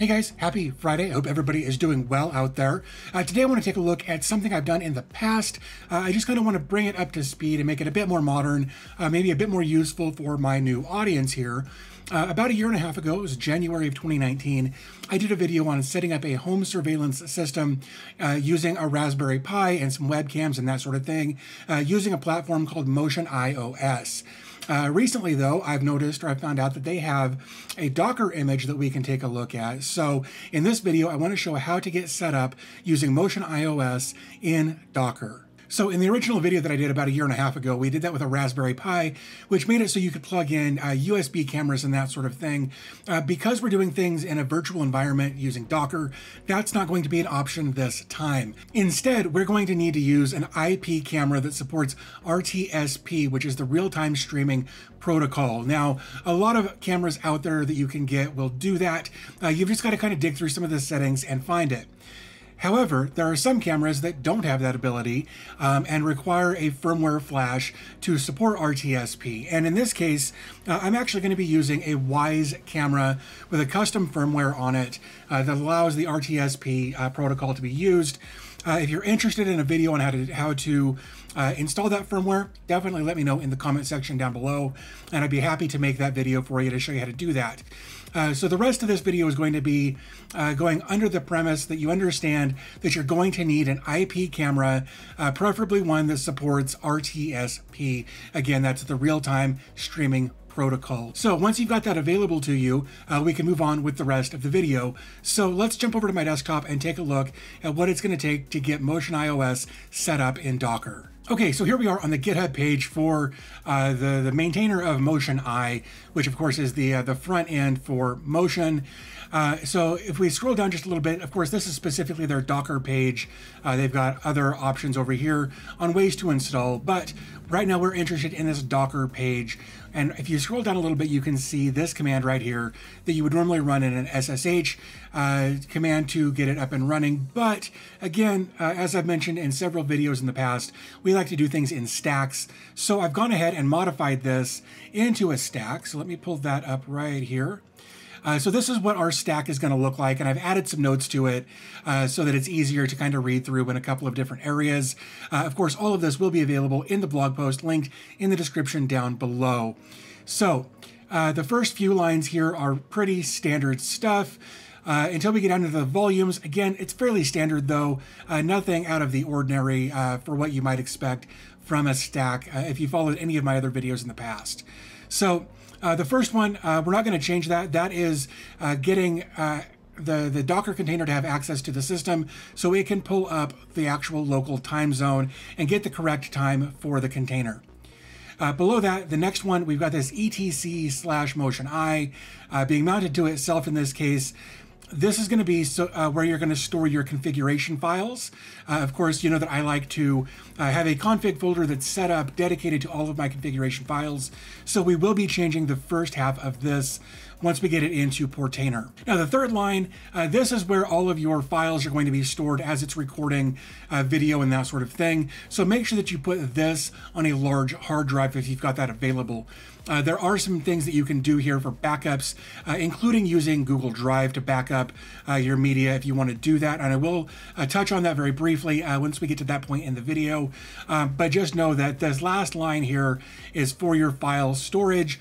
Hey guys, happy Friday. I hope everybody is doing well out there. Today I want to take a look at something I've done in the past. I just kind of want to bring it up to speed and make it a bit more modern, maybe a bit more useful for my new audience here. About a year and a half ago, it was January of 2019, I did a video on setting up a home surveillance system using a Raspberry Pi and some webcams and that sort of thing, using a platform called MotionEyeOS. Recently, though, I've noticed or I've found out that they have a Docker image that we can take a look at. So in this video, I want to show how to get set up using MotionEyeOS in Docker. So in the original video that I did about a year and a half ago, we did that with a Raspberry Pi, which made it so you could plug in USB cameras and that sort of thing. Because we're doing things in a virtual environment using Docker, that's not going to be an option this time. Instead, we're going to need to use an IP camera that supports RTSP, which is the real-time streaming protocol. Now, a lot of cameras out there that you can get will do that. You've just got to kind of dig through some of the settings and find it. However, there are some cameras that don't have that ability and require a firmware flash to support RTSP. And in this case, I'm actually going to be using a Wyze camera with a custom firmware on it that allows the RTSP protocol to be used. If you're interested in a video on how to install that firmware, definitely let me know in the comment section down below, and I'd be happy to make that video for you to show you how to do that. So the rest of this video is going to be going under the premise that you understand that you're going to need an IP camera, preferably one that supports RTSP. Again, that's the real-time streaming protocol. So once you've got that available to you, we can move on with the rest of the video. So let's jump over to my desktop and take a look at what it's going to take to get MotionEyeOS set up in Docker. Okay, so here we are on the GitHub page for the maintainer of MotionEye, which of course is the front end for Motion. So if we scroll down just a little bit, of course, this is specifically their Docker page. They've got other options over here on ways to install, but right now we're interested in this Docker page. And if you scroll down a little bit, you can see this command right here that you would normally run in an SSH command to get it up and running. But again, as I've mentioned in several videos in the past, we like to do things in stacks. So I've gone ahead and modified this into a stack. So let me pull that up right here. So this is what our stack is going to look like, and I've added some notes to it so that it's easier to kind of read through in a couple of different areas. Of course, all of this will be available in the blog post linked in the description down below. So the first few lines here are pretty standard stuff. Until we get down to the volumes, again, it's fairly standard though, nothing out of the ordinary for what you might expect from a stack if you followed any of my other videos in the past. So the first one, we're not going to change that. That is getting the Docker container to have access to the system so it can pull up the actual local time zone and get the correct time for the container. Below that, the next one, we've got this etc/MotionEye being mounted to itself in this case. This is going to be where you're going to store your configuration files. Of course, you know that I like to have a config folder that's set up dedicated to all of my configuration files. So we will be changing the first half of this once we get it into Portainer. Now, the third line, this is where all of your files are going to be stored as it's recording video and that sort of thing. So make sure that you put this on a large hard drive if you've got that available. There are some things that you can do here for backups, including using Google Drive to back up your media if you want to do that. And I will touch on that very briefly once we get to that point in the video. But just know that this last line here is for your file storage.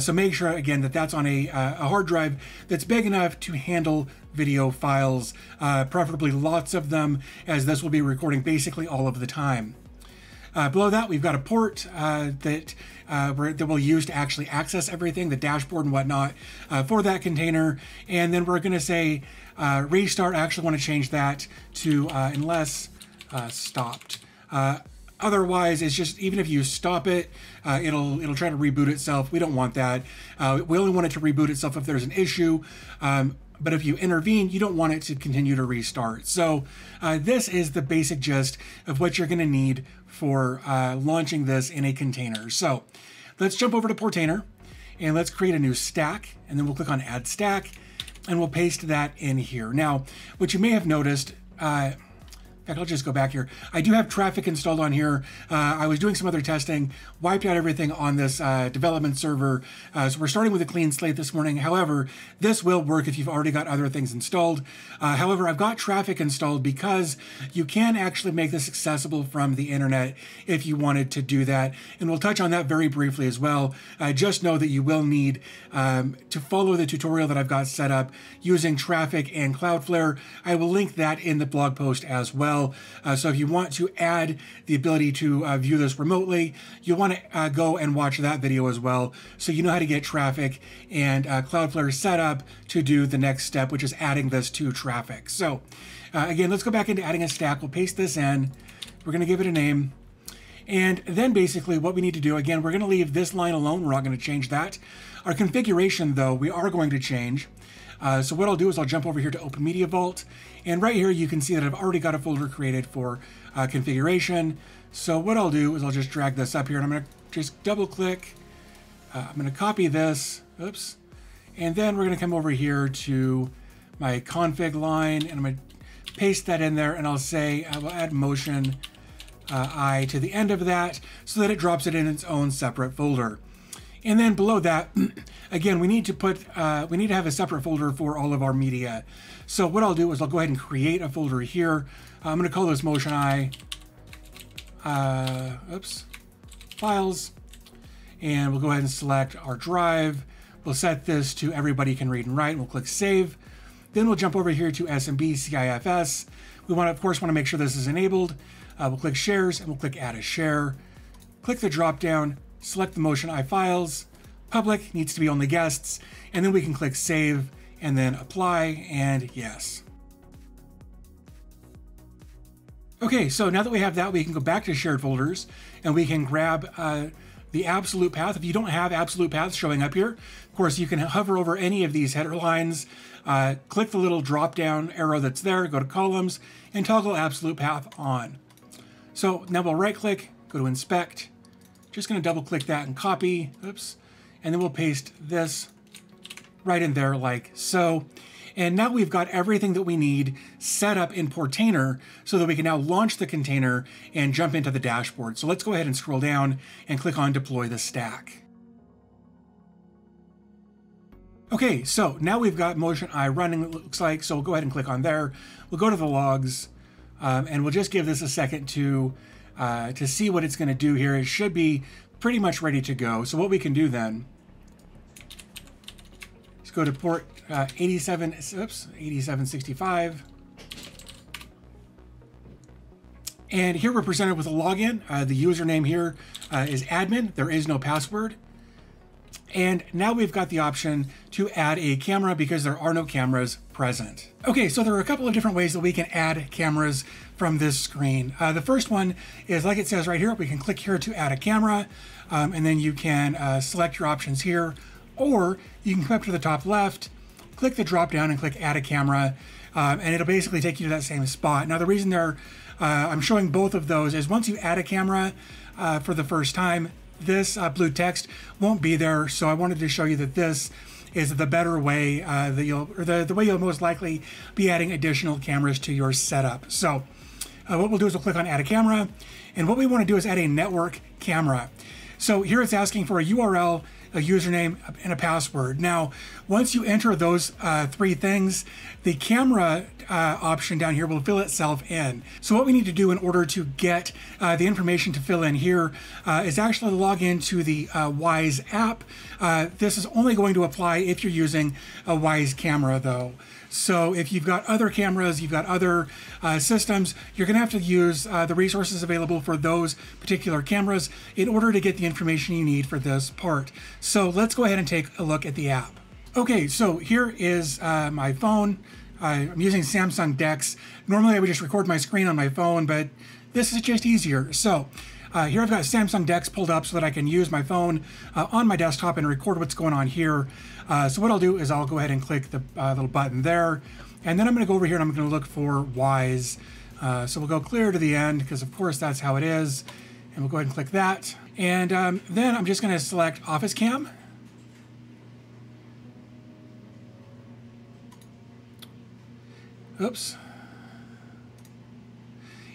So make sure, again, that that's on a hard drive that's big enough to handle video files, preferably lots of them, as this will be recording basically all of the time. Below that, we've got a port that we'll use to actually access everything, the dashboard and whatnot, for that container. And then we're going to say restart. I actually want to change that to unless stopped. Otherwise, it's just, even if you stop it, it'll try to reboot itself. We don't want that. We only want it to reboot itself if there's an issue. But if you intervene, you don't want it to continue to restart. So this is the basic gist of what you're going to need for launching this in a container. So let's jump over to Portainer and let's create a new stack, and then we'll click on Add Stack and we'll paste that in here. Now, what you may have noticed, In fact, I'll just go back here. I do have Traefik installed on here. I was doing some other testing, wiped out everything on this development server. So we're starting with a clean slate this morning. However, this will work if you've already got other things installed. However, I've got Traefik installed because you can actually make this accessible from the internet if you wanted to do that. And we'll touch on that very briefly as well. Just know that you will need to follow the tutorial that I've got set up using Traefik and Cloudflare. I will link that in the blog post as well. So if you want to add the ability to view this remotely, you'll want to go and watch that video as well, so you know how to get Traefik and Cloudflare set up to do the next step, which is adding this to Traefik. So again, let's go back into adding a stack. We'll paste this in. We're going to give it a name. And then basically what we need to do, again, we're going to leave this line alone. We're not going to change that. Our configuration, though, we are going to change. So what I'll do is I'll jump over here to Open Media Vault, and right here you can see that I've already got a folder created for configuration. So what I'll do is I'll just drag this up here, and I'm going to just double click. I'm going to copy this, oops, and then we're going to come over here to my config line, and I'm going to paste that in there, and I'll say I will add Motion I to the end of that so that it drops it in its own separate folder. And then below that, again, we need to put, we need to have a separate folder for all of our media. So what I'll do is I'll go ahead and create a folder here. I'm going to call this MotionEye, files, and we'll go ahead and select our drive. We'll set this to everybody can read and write, and we'll click save. Then we'll jump over here to SMB CIFS. We want to, of course, want to make sure this is enabled. We'll click shares, and we'll click add a share. Click the drop down. Select the MotionEye files, public needs to be only guests, and then we can click save and then apply and yes. Okay, so now that we have that, we can go back to shared folders and we can grab the absolute path. If you don't have absolute paths showing up here, of course, you can hover over any of these header lines, click the little drop down arrow that's there, go to columns and toggle absolute path on. So now we'll right click, go to inspect. Just going to double click that and copy, oops, and then we'll paste this right in there like so. And now we've got everything that we need set up in Portainer so that we can now launch the container and jump into the dashboard. So let's go ahead and scroll down and click on deploy the stack. Okay, so now we've got MotionEye running, it looks like, so we'll go ahead and click on there. We'll go to the logs and we'll just give this a second to see what it's going to do here. It should be pretty much ready to go. So what we can do then is go to port 8765. And here we're presented with a login. The username here is admin. There is no password. And now we've got the option to add a camera because there are no cameras present. Okay, so there are a couple of different ways that we can add cameras from this screen. The first one is, like it says right here, we can click here to add a camera, and then you can select your options here, or you can come up to the top left, click the drop down and click add a camera, and it'll basically take you to that same spot. Now the reason I'm showing both of those is once you add a camera for the first time, this blue text won't be there. So I wanted to show you that this is the better way the way you'll most likely be adding additional cameras to your setup. So what we'll do is we'll click on add a camera. And what we want to do is add a network camera. So here it's asking for a URL, a username, and a password. Now, once you enter those three things, the camera option down here will fill itself in. So what we need to do in order to get the information to fill in here is actually log into the Wyze app. This is only going to apply if you're using a Wyze camera though. So if you've got other cameras, you've got other systems, you're going to have to use the resources available for those particular cameras in order to get the information you need for this part. So let's go ahead and take a look at the app. Okay, so here is my phone. I'm using Samsung DeX. Normally I would just record my screen on my phone, but this is just easier. So here I've got Samsung DeX pulled up so that I can use my phone on my desktop and record what's going on here. So what I'll do is I'll go ahead and click the little button there. And then I'm going to go over here and I'm going to look for Wyze. So we'll go clear to the end because of course that's how it is. And we'll go ahead and click that. And then I'm just going to select Office Cam. Oops.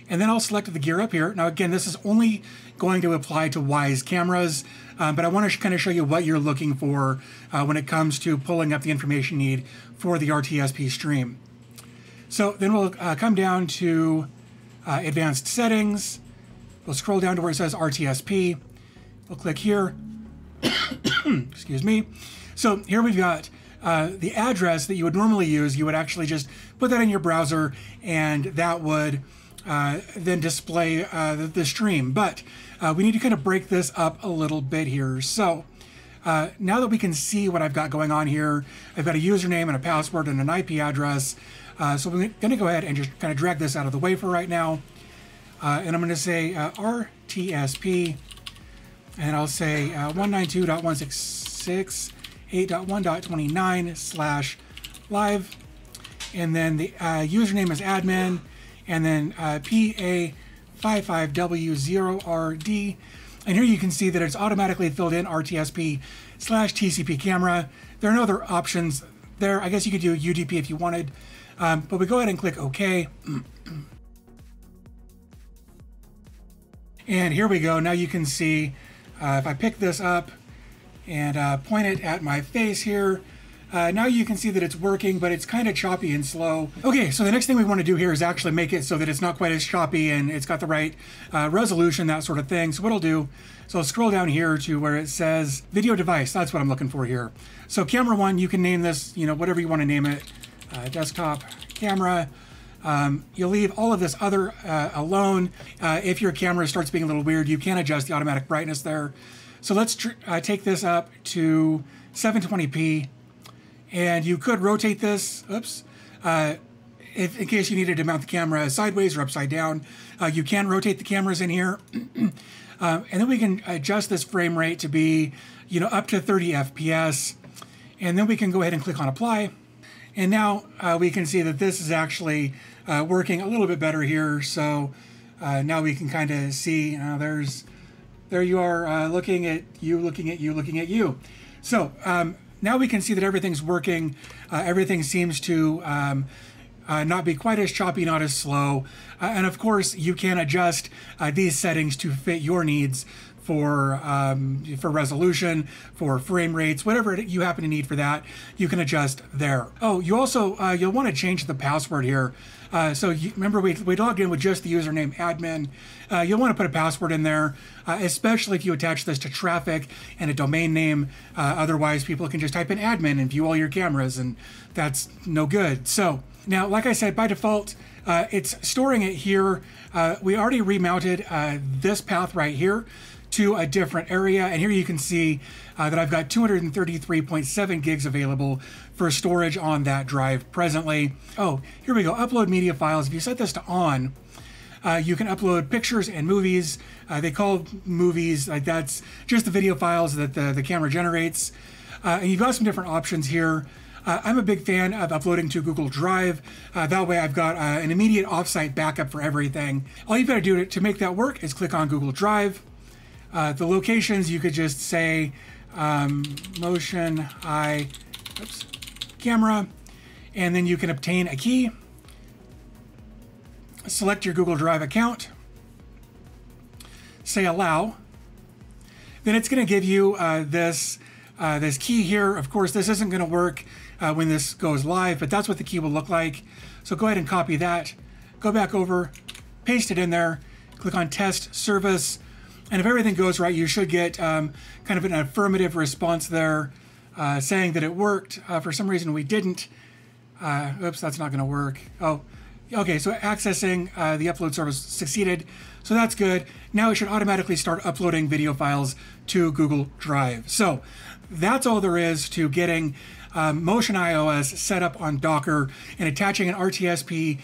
And then I'll select the gear up here. Now, again, this is only going to apply to Wyze cameras, but I want to kind of show you what you're looking for when it comes to pulling up the information you need for the RTSP stream. So then we'll come down to advanced settings. We'll scroll down to where it says RTSP. We'll click here. Excuse me. So here we've got the address that you would normally use. You would actually just put that in your browser, and that would then display the stream. But we need to kind of break this up a little bit here. So now that we can see what I've got going on here, I've got a username and a password and an IP address. So we're going to go ahead and just kind of drag this out of the way for right now. And I'm going to say RTSP, and I'll say 192.166.8.1.29/live, and then the username is admin, and then PA55W0RD, and here you can see that it's automatically filled in RTSP/TCP camera. There are no other options there. I guess you could do UDP if you wanted, but we go ahead and click OK. And here we go. Now you can see if I pick this up and point it at my face here, now you can see that it's working, but it's kind of choppy and slow. Okay, so the next thing we want to do here is actually make it so that it's not quite as choppy and it's got the right resolution, that sort of thing. So what I'll do, so I'll scroll down here to where it says video device. That's what I'm looking for here. So camera one, you can name this, you know, whatever you want to name it, desktop camera. You'll leave all of this other alone. If your camera starts being a little weird, you can adjust the automatic brightness there. So let's take this up to 720p, and you could rotate this, oops, if, in case you needed to mount the camera sideways or upside down. You can rotate the cameras in here. And then we can adjust this frame rate to be, you know, up to 30 FPS. And then we can go ahead and click on apply. And now we can see that this is actually working a little bit better here. So now we can kind of see, there you are, looking at you, looking at you, looking at you. So now we can see that everything's working. Everything seems to not be quite as choppy, not as slow. And of course, you can adjust these settings to fit your needs for resolution, for frame rates, whatever you happen to need for that, you can adjust there. Oh, you also, you'll want to change the password here. So you, remember, we logged in with just the username admin. You'll want to put a password in there, especially if you attach this to Traefik and a domain name. Otherwise, people can just type in admin and view all your cameras, and that's no good. So now, like I said, by default, it's storing it here. We already remounted this path right here to a different area, and here you can see that I've got 233.7 gigs available for storage on that drive presently. Oh, here we go, upload media files. If you set this to on, you can upload pictures and movies. They call movies, like that's just the video files that the camera generates. And you've got some different options here. I'm a big fan of uploading to Google Drive. That way I've got an immediate offsite backup for everything. All you've got to do to make that work is click on Google Drive. The locations, you could just say MotionEyeOS camera, and then you can obtain a key, select your Google Drive account, say allow, then it's going to give you this key here. Of course, this isn't going to work when this goes live, but that's what the key will look like. So go ahead and copy that, go back over, paste it in there, click on test service. And if everything goes right, you should get kind of an affirmative response there saying that it worked. For some reason, we didn't. Oops, that's not going to work. Oh, okay. So accessing the upload service succeeded. So that's good. Now it should automatically start uploading video files to Google Drive. So that's all there is to getting MotionEyeOS set up on Docker and attaching an RTSP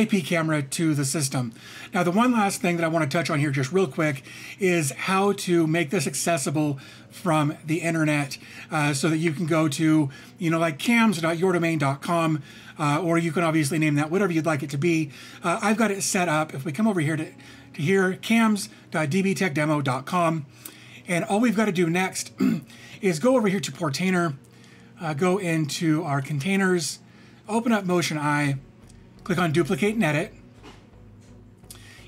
IP camera to the system. Now, the one last thing that I want to touch on here just real quick is how to make this accessible from the internet so that you can go to, you know, like cams.yourdomain.com, or you can obviously name that whatever you'd like it to be. I've got it set up. If we come over here to here, cams.dbtechdemo.com, and all we've got to do next is go over here to Portainer, go into our containers, open up MotionEye, click on duplicate and edit,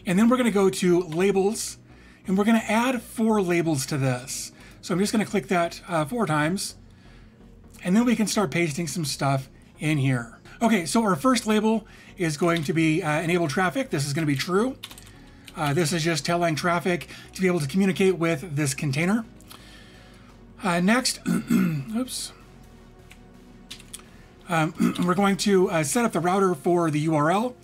And then we're going to go to labels, and we're going to add 4 labels to this. So I'm just going to click that 4 times, and then we can start pasting some stuff in here. Okay, so our first label is going to be enable Traefik. This is going to be true. This is just telling Traefik to be able to communicate with this container. Next, oops. We're going to set up the router for the URL.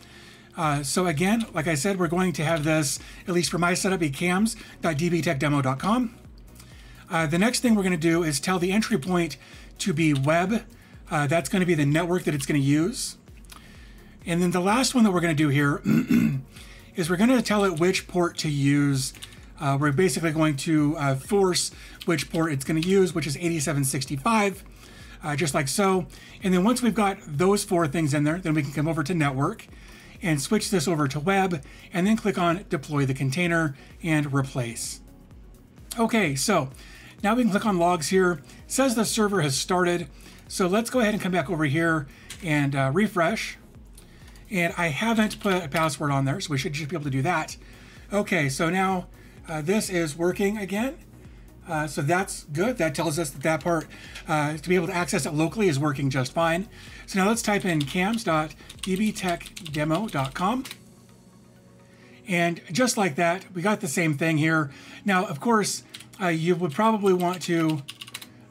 So again, like I said, we're going to have this, at least for my setup, be cams.dbtechdemo.com. The next thing we're going to do is tell the entry point to be web. That's going to be the network that it's going to use. And then the last one that we're going to do here is we're going to tell it which port to use. We're basically going to force which port it's going to use, which is 8765, just like so. And then once we've got those 4 things in there, then we can come over to network and switch this over to web, and then click on deploy the container and replace. Okay, so now we can click on logs here. It says the server has started. So let's go ahead and come back over here and refresh. And I haven't put a password on there, so we should just be able to do that. Okay, so now this is working again. So that's good. That tells us that part, to be able to access it locally, is working just fine. So now let's type in cams.dbtechdemo.com. And just like that, we got the same thing here. Now, of course, you would probably want to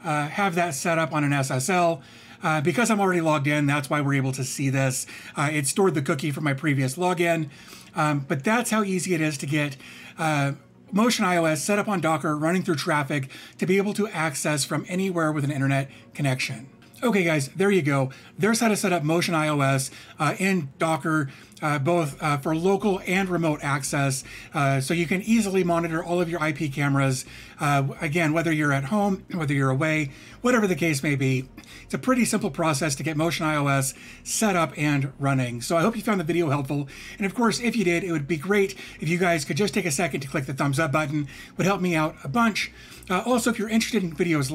have that set up on an SSL. Because I'm already logged in, that's why we're able to see this. It stored the cookie from my previous login. But that's how easy it is to get MotionEyeOS set up on Docker, running through Traefik, to be able to access from anywhere with an internet connection. Okay, guys, there you go. There's how to set up MotionEyeOS in Docker, both for local and remote access, so you can easily monitor all of your IP cameras. Again, whether you're at home, whether you're away, whatever the case may be, it's a pretty simple process to get MotionEyeOS set up and running. So I hope you found the video helpful. And of course, if you did, it would be great if you guys could just take a second to click the thumbs up button. It would help me out a bunch. Also, if you're interested in videos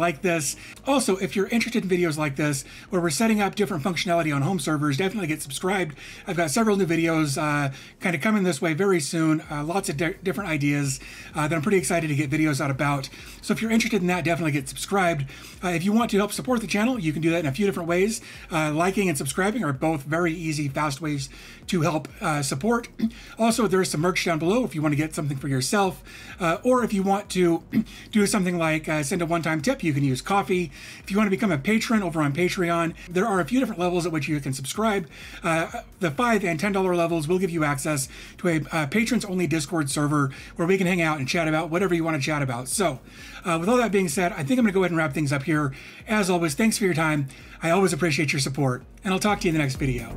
like this, where we're setting up different functionality on home servers, definitely get subscribed. I've got several new videos kind of coming this way very soon. Lots of different ideas that I'm pretty excited to get videos out about. So if you're interested in that, definitely get subscribed. If you want to help support the channel, you can do that in a few different ways. Liking and subscribing are both very easy, fast ways to help support. Also, there's some merch down below if you want to get something for yourself, or if you want to do something like send a one-time tip, you can use Ko-fi. If you want to become a patron over on Patreon, there are a few different levels at which you can subscribe. The $5 and $10 levels will give you access to a patrons-only Discord server where we can hang out and chat about whatever you want to chat about. So with all that being said, I think I'm going to go ahead and wrap things up here. As always, thanks for your time. I always appreciate your support, and I'll talk to you in the next video.